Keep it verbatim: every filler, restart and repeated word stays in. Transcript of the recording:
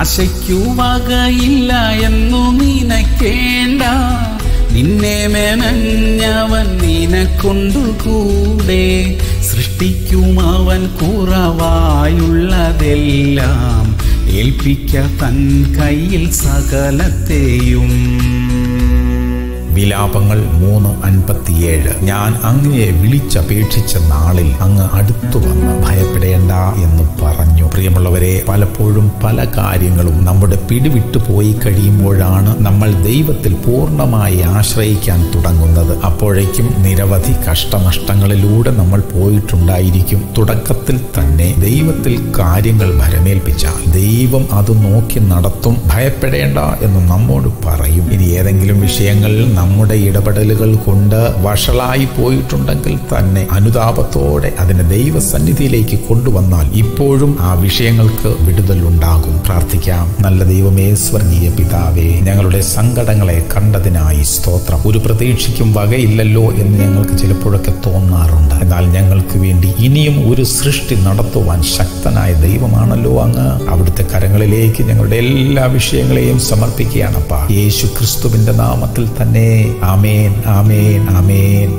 ആശയ്ക്കു വകയില്ല എന്നു നിനക്കേണ്ട, നിന്നെ മെനഞ്ഞവൻ നിനക്കൊണ്ടു കൂടെ സൃഷ്ടിക്കും അവൻ കുറവായുള്ളതെല്ലാം ഏൽപ്പിക്ക തൻ കയ്യിൽ സകലത്തെയും. വിലാപങ്ങൾ മൂന്ന് അൻപത്തിയേഴ്. ഞാൻ അങ്ങയെ വിളിച്ചപേക്ഷിച്ച നാളിൽ അങ്ങ് അടുത്തു വന്ന് ഭയപ്പെടേണ്ട എന്ന് പറഞ്ഞു. പ്രിയമുള്ളവരെ, പലപ്പോഴും പല കാര്യങ്ങളും നമ്മുടെ പിടിവിട്ടു പോയി കഴിയുമ്പോഴാണ് നമ്മൾ ദൈവത്തിൽ പൂർണ്ണമായി ആശ്രയിക്കാൻ തുടങ്ങുന്നത്. അപ്പോഴേക്കും നിരവധി കഷ്ടനഷ്ടങ്ങളിലൂടെ നമ്മൾ പോയിട്ടുണ്ടായിരിക്കും. തുടക്കത്തിൽ തന്നെ ദൈവത്തിൽ കാര്യങ്ങൾ ഭരമേൽപ്പിച്ചാൽ ദൈവം അത് നോക്കി നടത്തും. ഭയപ്പെടേണ്ട എന്ന് നമ്മോട് പറയും. ഇനി ഏതെങ്കിലും വിഷയങ്ങളിൽ നമ്മുടെ ഇടപെടലുകൾ കൊണ്ട് വഷളായി പോയിട്ടുണ്ടെങ്കിൽ തന്നെ അനുതാപത്തോടെ അതിനെ ദൈവസന്നിധിയിലേക്ക് കൊണ്ടുവന്നാൽ ഇപ്പോഴും ആ വിഷയങ്ങൾക്ക് വിടുതൽ ഉണ്ടാകും. പ്രാർത്ഥിക്കാം. നല്ല ദൈവമേ, സ്വർഗീയ പിതാവേ, ഞങ്ങളുടെ സങ്കടങ്ങളെ കണ്ടതിനായി സ്തോത്രം. ഒരു പ്രതീക്ഷയ്ക്കും വകയില്ലല്ലോ എന്ന് ഞങ്ങൾക്ക് ചിലപ്പോഴൊക്കെ തോന്നാറുണ്ട്. എന്നാൽ ഞങ്ങൾക്ക് വേണ്ടി ഇനിയും ഒരു സൃഷ്ടി നടത്തുവാൻ ശക്തനായ ദൈവമാണല്ലോ അങ്ങ്. അവിടുത്തെ കരങ്ങളിലേക്ക് ഞങ്ങളുടെ എല്ലാ വിഷയങ്ങളെയും സമർപ്പിക്കുകയാണപ്പാ, യേശു ക്രിസ്തുവിന്റെ നാമത്തിൽ തന്നെ. ആമേൻ, ആമേൻ, ആമേൻ.